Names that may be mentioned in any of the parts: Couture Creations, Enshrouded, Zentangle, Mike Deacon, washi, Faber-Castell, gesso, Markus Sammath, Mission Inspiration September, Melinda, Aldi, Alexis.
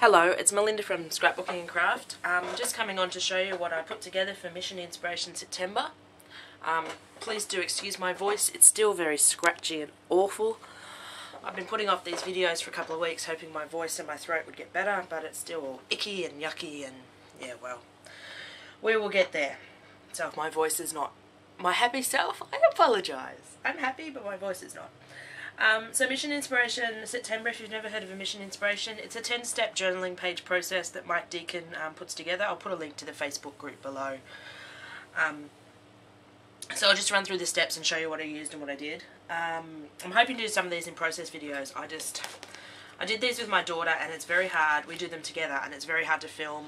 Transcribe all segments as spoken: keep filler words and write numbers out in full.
Hello, it's Melinda from Scrapbooking and Craft. I'm um, just coming on to show you what I put together for Mission Inspiration September. Um, please do excuse my voice, it's still very scratchy and awful. I've been putting off these videos for a couple of weeks hoping my voice and my throat would get better, but it's still all icky and yucky and yeah, well, we will get there. So if my voice is not my happy self, I apologise. I'm happy, but my voice is not. Um, so Mission Inspiration September, if you've never heard of a Mission Inspiration, it's a ten-step journaling page process that Mike Deacon um, puts together. I'll put a link to the Facebook group below. Um, so I'll just run through the steps and show you what I used and what I did. Um, I'm hoping to do some of these in process videos. I just, I did these with my daughter and it's very hard. We do them together and it's very hard to film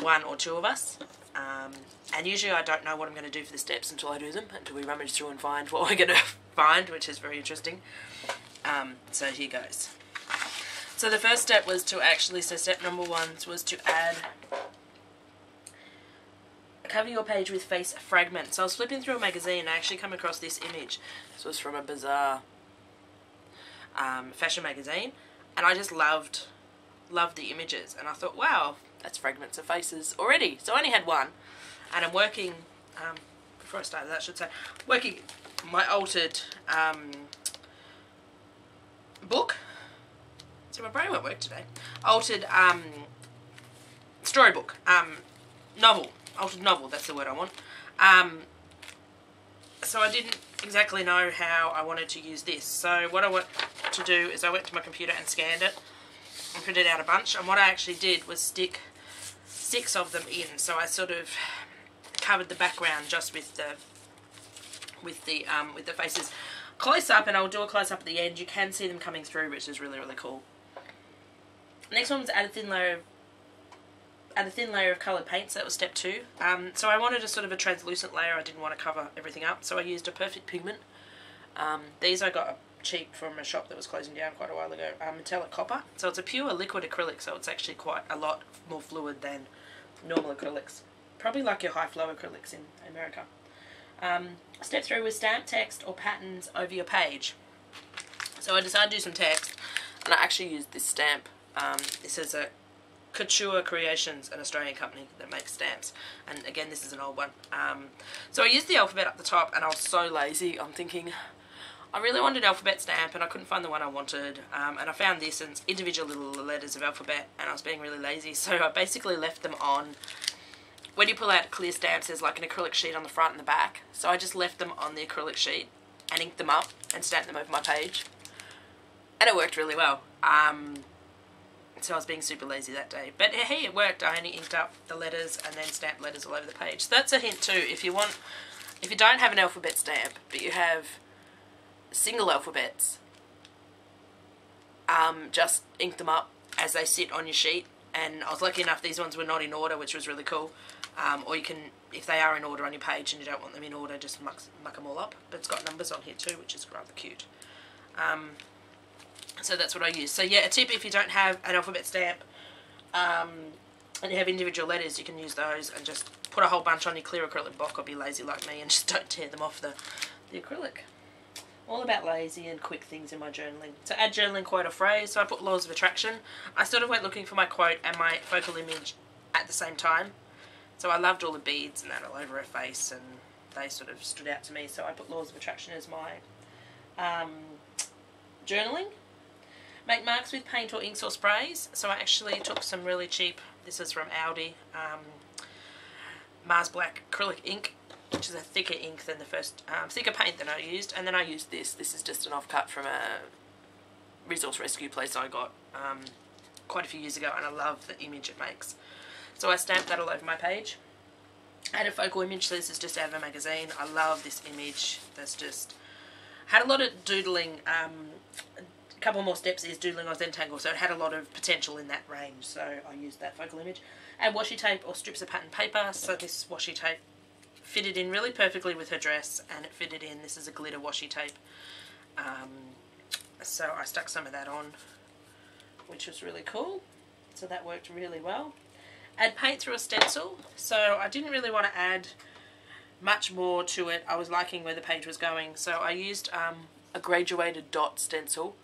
one or two of us. Um, and usually I don't know what I'm going to do for the steps until I do them, until we rummage through and find what we're going to find, which is very interesting. Um, so here goes. So the first step was to actually, so step number one was to add, cover your page with face fragments. So I was flipping through a magazine and I actually come across this image. This was from a bizarre um, fashion magazine and I just loved, loved the images and I thought, wow, that's fragments of faces already. So I only had one and I'm working, um, before I started that I should say, working my altered um, book, so my brain won't work today, altered um, storybook, um, novel, altered novel, that's the word I want. Um, so I didn't exactly know how I wanted to use this, so what I want to do is I went to my computer and scanned it and printed out a bunch, and what I actually did was stick six of them in. So I sort of covered the background just with the with the um, with the faces close up, and I'll do a close up at the end. You can see them coming through, which is really really cool. Next one was add a thin layer of, add a thin layer of coloured paints. That was step two. Um, so I wanted a sort of a translucent layer. I didn't want to cover everything up, so I used a perfect pigment. Um, these I got a cheap from a shop that was closing down quite a while ago, um, metallic copper. So it's a pure liquid acrylic, so it's actually quite a lot more fluid than normal acrylics. Probably like your high flow acrylics in America. Um, step three was stamp text or patterns over your page. So I decided to do some text and I actually used this stamp. Um, this is a Couture Creations, an Australian company that makes stamps, and again this is an old one. Um, so I used the alphabet up the top and I was so lazy, I'm thinking I really wanted alphabet stamp and I couldn't find the one I wanted, um, and I found this and it's individual little letters of alphabet and I was being really lazy, so I basically left them on. When you pull out clear stamps there's like an acrylic sheet on the front and the back, so I just left them on the acrylic sheet and inked them up and stamped them over my page and it worked really well. Um, so I was being super lazy that day, but hey, it worked. I only inked up the letters and then stamped letters all over the page. So that's a hint too, if you want, if you don't have an alphabet stamp but you have single alphabets, um, just ink them up as they sit on your sheet. And I was lucky enough these ones were not in order, which was really cool. Um, or you can, if they are in order on your page and you don't want them in order, just muck, muck them all up. But it's got numbers on here too, which is rather cute. Um, so that's what I use. So yeah, a tip if you don't have an alphabet stamp um, and you have individual letters, you can use those and just put a whole bunch on your clear acrylic block, or be lazy like me and just don't tear them off the, the acrylic. All about lazy and quick things in my journaling. So add journaling quote or phrase. So I put laws of attraction. I sort of went looking for my quote and my focal image at the same time. So I loved all the beads and that all over her face and they sort of stood out to me. So I put laws of attraction as my um, journaling. Make marks with paint or inks or sprays. So I actually took some really cheap, this is from Aldi, um, Mars Black acrylic ink, which is a thicker ink than the first, um, thicker paint than I used, and then I used this. This is just an offcut from a resource rescue place I got um, quite a few years ago, and I love the image it makes. So I stamped that all over my page. I had a focal image, so this is just out of a magazine. I love this image. That's just, had a lot of doodling, um, a couple more steps is doodling on Zentangle, so it had a lot of potential in that range, so I used that focal image. Add washi tape or strips of patterned paper, so this washi tape fitted in really perfectly with her dress, and it fitted in. This is a glitter washi tape, um, so I stuck some of that on, which was really cool, so that worked really well. Add paint through a stencil, so I didn't really want to add much more to it. I was liking where the page was going, so I used um, a graduated dot stencil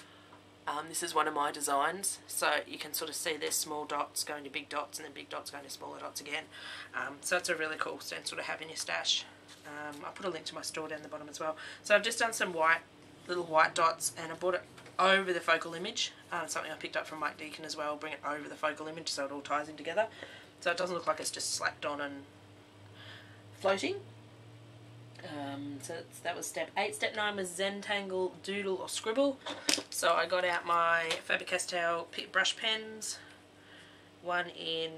Um, this is one of my designs, so you can sort of see there's small dots going to big dots and then big dots going to smaller dots again. Um, so it's a really cool stencil to have in your stash. Um, I'll put a link to my store down the bottom as well. So I've just done some white, little white dots, and I bought it over the focal image. Uh, something I picked up from Mike Deacon as well, bring it over the focal image so it all ties in together. So it doesn't look like it's just slapped on and floating. Um, so that was step eight. Step nine was Zentangle, doodle or scribble. So I got out my Faber-Castell brush pens, one in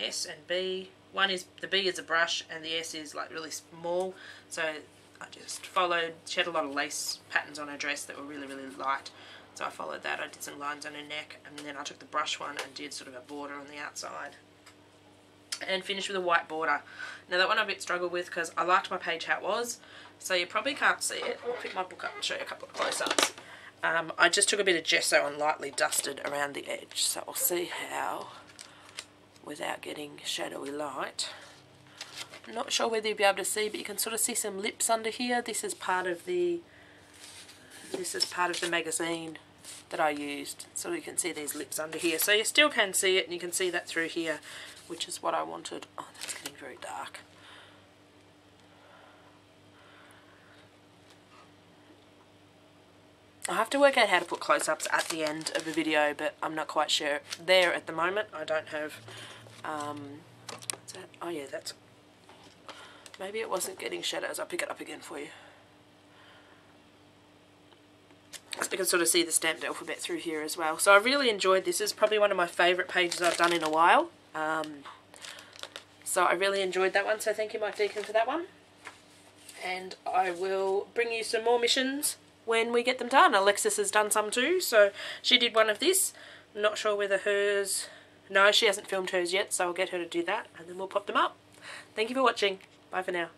S and B. One is, the B is a brush and the S is like really small. So I just followed, she had a lot of lace patterns on her dress that were really, really light. So I followed that, I did some lines on her neck, and then I took the brush one and did sort of a border on the outside. And finished with a white border. Now that one I a bit struggled with because I liked my page how it was, so you probably can't see it. I'll pick my book up and show you a couple of close-ups. Um, I just took a bit of gesso and lightly dusted around the edge, so I'll see how, without getting shadowy light. I'm not sure whether you'll be able to see, but you can sort of see some lips under here. This is part of the, this is part of the magazine that I used, so you can see these lips under here. So you still can see it, and you can see that through here, which is what I wanted. Oh, that's getting very dark. I have to work out how to put close-ups at the end of a video, but I'm not quite sure there at the moment. I don't have, um, what's that? Oh yeah, that's, maybe it wasn't getting shadows. I'll pick it up again for you. You can sort of see the stamped alphabet through here as well. So I really enjoyed this. This is probably one of my favourite pages I've done in a while. Um, so I really enjoyed that one. So thank you, Mike Deacon, for that one. And I will bring you some more missions when we get them done. Alexis has done some too. So she did one of this. I'm not sure whether hers... No, she hasn't filmed hers yet. So I'll get her to do that and then we'll pop them up. Thank you for watching. Bye for now.